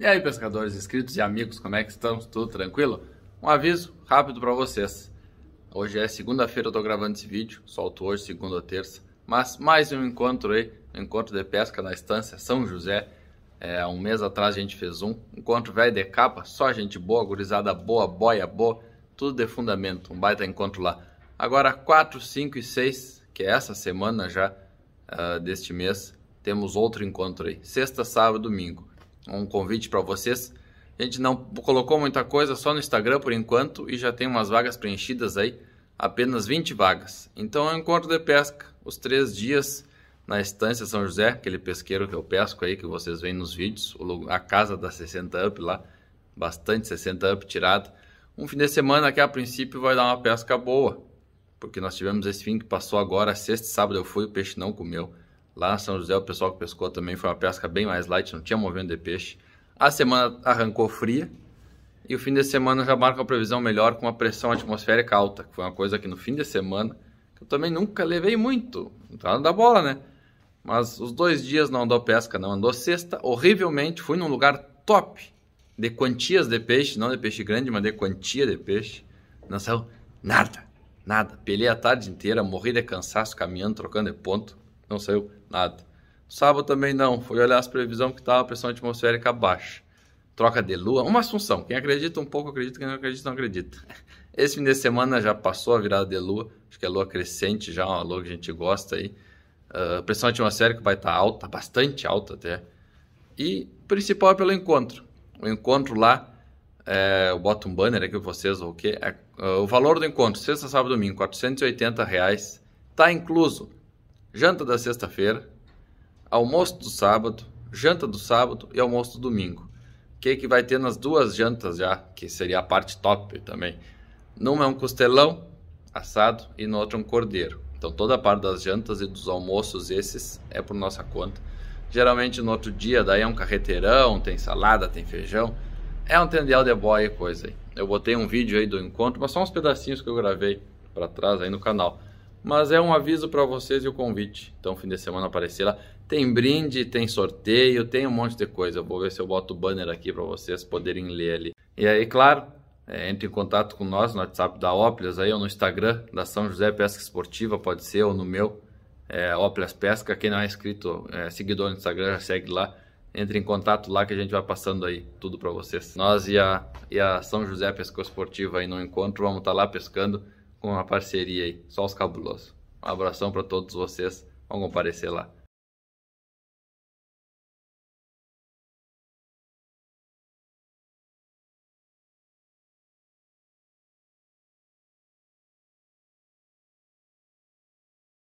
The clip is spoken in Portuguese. E aí, pescadores inscritos e amigos, como é que estamos? Tudo tranquilo? Um aviso rápido para vocês. Hoje é segunda-feira, eu tô gravando esse vídeo, solto hoje, segunda ou terça. Mas mais um encontro aí, um encontro de pesca na Estância São José. É, um mês atrás a gente fez um encontro velho de capa, só gente boa, gurizada boa, boia boa, tudo de fundamento, um baita encontro lá. Agora 4, 5 e 6, que é essa semana já deste mês, temos outro encontro aí, sexta, sábado, domingo. Um convite para vocês, a gente não colocou muita coisa, só no Instagram por enquanto, e já tem umas vagas preenchidas aí, apenas 20 vagas. Então é um encontro de pesca, os 3 dias na Estância São José, aquele pesqueiro que eu pesco aí, que vocês veem nos vídeos, a casa da 60 up lá, bastante 60 up tirado. Um fim de semana que a princípio vai dar uma pesca boa, porque nós tivemos esse fim que passou agora, sexta e sábado eu fui, o peixe não comeu. Lá em São José o pessoal que pescou também foi uma pesca bem mais light, não tinha movimento de peixe. A semana arrancou fria e o fim de semana já marca uma previsão melhor com uma pressão atmosférica alta, que foi uma coisa que no fim de semana eu também nunca levei muito, entrada da bola, né? Mas os 2 dias não andou pesca, não andou sexta, horrivelmente, fui num lugar top de quantias de peixe, não de peixe grande, mas de quantia de peixe, não saiu nada, nada. Pelei a tarde inteira, morri de cansaço caminhando, trocando de ponto, não saiu nada. Sábado também não, fui olhar as previsões que estava a pressão atmosférica baixa. Troca de lua, uma assunção, quem acredita um pouco acredita, quem não acredita não acredita. Esse fim de semana já passou a virada de lua, acho que é lua crescente já, uma lua que a gente gosta aí. Pressão atmosférica vai estar alta, bastante alta até. E o principal é pelo encontro. O encontro lá, eu boto um banner aqui para vocês, o que é, o valor do encontro, sexta, sábado, domingo, R$480, está incluso janta da sexta-feira, almoço do sábado, janta do sábado e almoço do domingo. O que vai ter nas 2 jantas já, que seria a parte top também. Numa é um costelão assado e no outro um cordeiro. Então toda a parte das jantas e dos almoços esses é por nossa conta. Geralmente no outro dia daí é um carreteirão, tem salada, tem feijão. É um tendel de boia e coisa aí. Eu botei um vídeo aí do encontro, mas só uns pedacinhos que eu gravei para trás aí no canal. Mas é um aviso para vocês e o convite. Então, fim de semana aparecer lá. Tem brinde, tem sorteio, tem um monte de coisa. Eu vou ver se eu boto o banner aqui para vocês poderem ler ali. E aí, claro, entre em contato com nós no WhatsApp da Hoplias, aí, ou no Instagram da São José Pesca Esportiva, pode ser, ou no meu, Hoplias Pesca. Quem não é inscrito, seguidor no Instagram, já segue lá. Entre em contato lá que a gente vai passando aí tudo para vocês. Nós e a São José Pesca Esportiva aí no encontro, vamos estar lá pescando. Com uma parceria aí, só os cabulosos. Um abração para todos vocês, vão comparecer lá.